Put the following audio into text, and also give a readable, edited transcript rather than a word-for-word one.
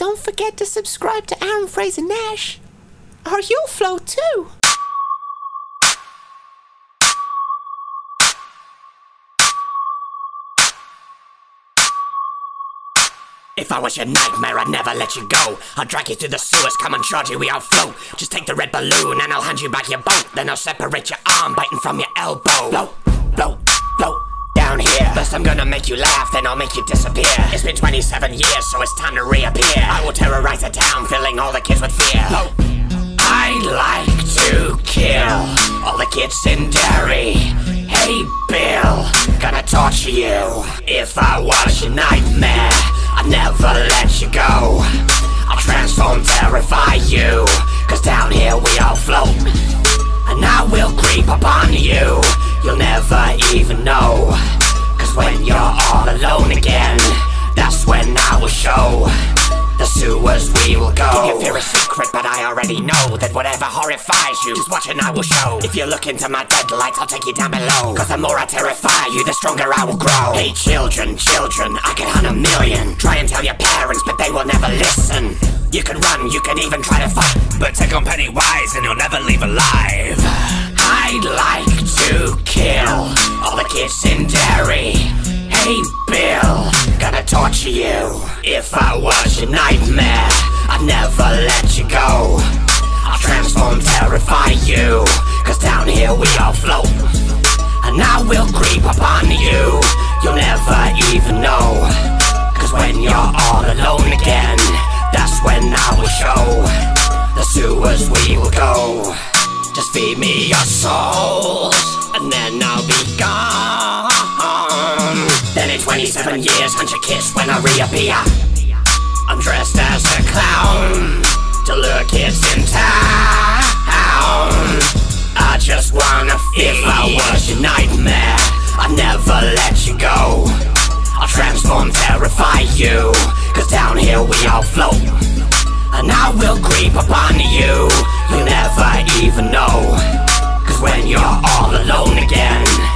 Don't forget to subscribe to Aaron Fraser Nash, or you'll float too. If I was your nightmare, I'd never let you go. I'll drag you through the sewers, come on Georgie, we all float. Just take the red balloon and I'll hand you back your boat. Then I'll separate your arm, biting from your elbow. Blow, blow, blow, down here. First I'm gonna make you laugh, then I'll make you disappear. It's been 27 years, so it's time to reappear. I will terrorize the town, filling all the kids with fear. Blow. I like to kill all the kids in Derry. Hey Bill, gonna torture you. If I was your nightmare, I'd never let you go. I'll transform, terrify you, cause down here we all float. And I will creep upon you, you'll never even know. Cause when you're all alone again, that's when I will show the sewers we will go. You can fear a secret, but I already know that whatever horrifies you, just watch and I will show. If you look into my deadlights, I'll take you down below. Cause the more I terrify you, the stronger I will grow. Hey children, children, I could hunt a million. Try and tell your parents, but they will never listen. You can run, you can even try to fight, but take on Pennywise and you'll never leave alive. I'd like to kill all the kids in Derry. Hey Bill, gonna torture you. If I was your nightmare, I'd never let you go. I'll transform, terrify you, cause down here we all float. And I will creep upon you, you'll never even know. Cause when you're all alone again, that's when I will show the sewers we will go. Just feed me your souls, and then I'll be gone. Then in 27 years, hunt your kiss when I reappear. I'm dressed as a clown to lure kids in town. I just wanna feel. If I was your nightmare, I'd never let you go. I'll transform, terrify you, cause down here we all float. And I will creep upon you, you'll never even know. Cause when you're all alone again,